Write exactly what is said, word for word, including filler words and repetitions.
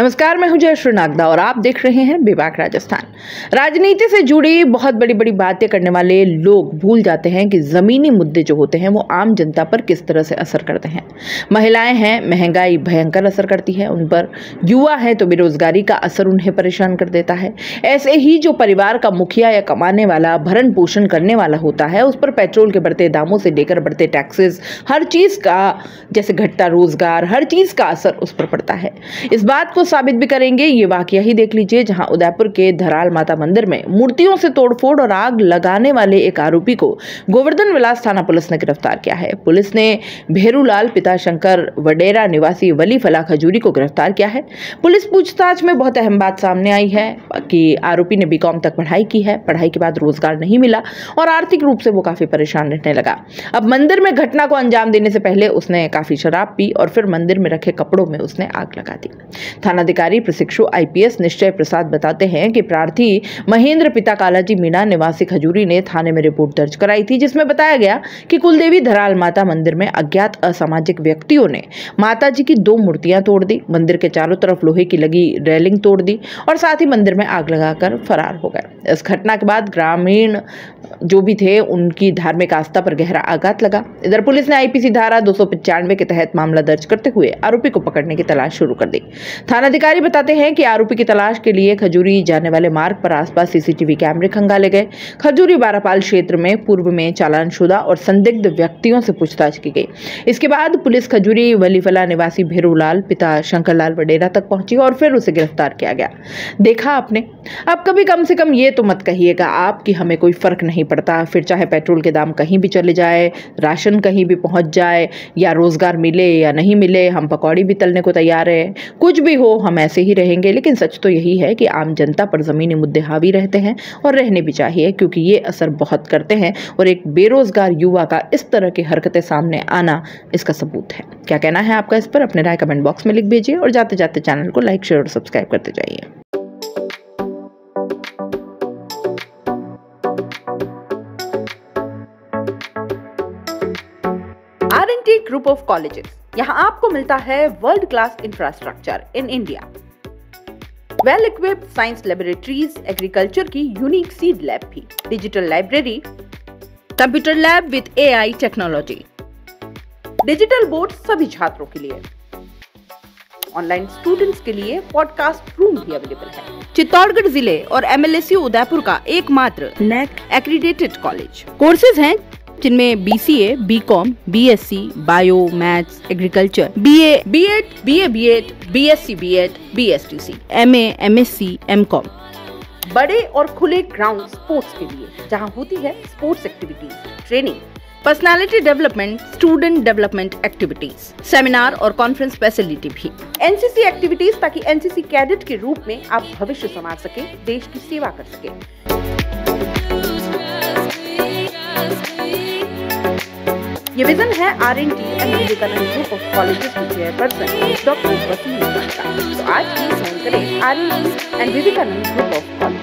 नमस्कार, मैं हूं जयश्री नागदा और आप देख रहे हैं बेबाक राजस्थान। राजनीति से जुड़ी बहुत बड़ी बड़ी बातें करने वाले लोग भूल जाते हैं कि ज़मीनी मुद्दे जो होते हैं वो आम जनता पर किस तरह से असर करते हैं। महिलाएं हैं, महंगाई भयंकर असर करती है उन पर। युवा हैं तो बेरोजगारी का असर उन्हें परेशान कर देता है। ऐसे ही जो परिवार का मुखिया या कमाने वाला, भरण पोषण करने वाला होता है, उस पर पेट्रोल के बढ़ते दामों से लेकर बढ़ते टैक्सेस, हर चीज़ का, जैसे घटता रोजगार, हर चीज़ का असर उस पर पड़ता है। इस बात को साबित भी करेंगे ये वाकया ही देख लीजिए, जहां उदयपुर के धराल माता मंदिर में मूर्तियों से तोड़फोड़ और आग लगाने वाले एक आरोपी को गोवर्धनविलास थाना पुलिस ने गिरफ्तार किया है। पुलिस ने भेरूलाल पिता शंकर वडेरा निवासी वली फला खजूरी को गिरफ्तार किया है। पुलिस पूछताछ में बहुत अहम बात सामने आई है कि आरोपी ने बीकॉम तक पढ़ाई की है। पढ़ाई के बाद रोजगार नहीं मिला और आर्थिक रूप से वो काफी परेशान रहने लगा। अब मंदिर में घटना को अंजाम देने से पहले उसने काफी शराब पी और फिर मंदिर में रखे कपड़ों में उसने आग लगा दी। थानाधिकारी प्रशिक्षु आई पी एस निश्चय प्रसाद बताते हैं कि प्रार्थी महेंद्र पिता कालाजी मीना निवासी खजूरी ने थाने में रिपोर्ट दर्ज कराई थी, जिसमें बताया गया कि कुलदेवी धराल माता मंदिर में अज्ञात असामाजिक व्यक्तियों ने माताजी की दो मूर्तियां तोड़ दी, मंदिर के चारों तरफ लोहे की लगी रेलिंग तोड़ दी और साथ ही मंदिर में आग लगाकर फरार हो गए। इस घटना के बाद ग्रामीण जो भी थे उनकी धार्मिक आस्था पर गहरा आघात लगा। इधर पुलिस ने आई पी सी धारा दो सौ पचानवे के तहत मामला दर्ज करते हुए आरोपी को पकड़ने की तलाश शुरू कर दी। थानाधिकारी बताते हैं कि आरोपी की तलाश के लिए खजूरी जाने वाले मार्ग पर आसपास सी सी टी वी कैमरे खंगाले गए। खजूरी बारापाल क्षेत्र में पूर्व में चालानशुदा और संदिग्ध व्यक्तियों से पूछताछ की गई। इसके बाद पुलिस खजूरी वलीफला निवासी भेरूलाल पिता शंकरलाल वडेरा तक पहुंची और फिर उसे गिरफ्तार किया गया। देखा आपने, अब कभी कम से कम ये तो मत कहिएगा आप कि हमें कोई फर्क नहीं पड़ता। फिर चाहे पेट्रोल के दाम कहीं भी चले जाए, राशन कहीं भी पहुँच जाए, या रोजगार मिले या नहीं मिले, हम पकौड़ी भी तलने को तैयार है। कुछ भी हो, हम ऐसे ही रहेंगे। लेकिन सच तो यही है कि आम जनता पर ज़मीनी मुद्दे हावी रहते हैं और रहने भी चाहिए, क्योंकि ये असर बहुत करते हैं और एक बेरोजगार युवा का इस तरह की हरकतें सामने आना इसका सबूत है। क्या कहना है आपका इस पर? अपने राय कमेंट बॉक्स में लिख भेजिए और जाते जाते चैनल को लाइक, शेयर और सब्सक्राइब करते जाइए। R N T group of colleges, यहाँ आपको मिलता है world class infrastructure in India, well equipped science laboratories, agriculture की यूनिक सीड लैब भी, digital library, computer lab with A I technology, digital board सभी छात्रों के लिए, ऑनलाइन स्टूडेंट्स के लिए पॉडकास्ट रूम भी अवेलेबल है। चित्तौड़गढ़ जिले और M L S U Udaipur का एकमात्र नैक एक्रीडेटेड कॉलेज। कोर्सेज हैं जिनमें B C A, B com, B S C, bio, maths, agriculture, B A, B ed, B A B ed, B S C B ed, B S T C, M A, M S C, M com. बड़े और खुले ground sports के लिए, जहां होती है sports activities, training, personality development, student development activities, seminar और conference facility भी, एन सी सी एक्टिविटीज, ताकि एन सी सी कैडेट के रूप में आप भविष्य संवार सके, देश की सेवा कर सके। ये विजन है R N T and physical group of colleges की चेयरपर्सन डॉक्टर वसीम। आज ही ज्वाइन करें R N T and physical group of college.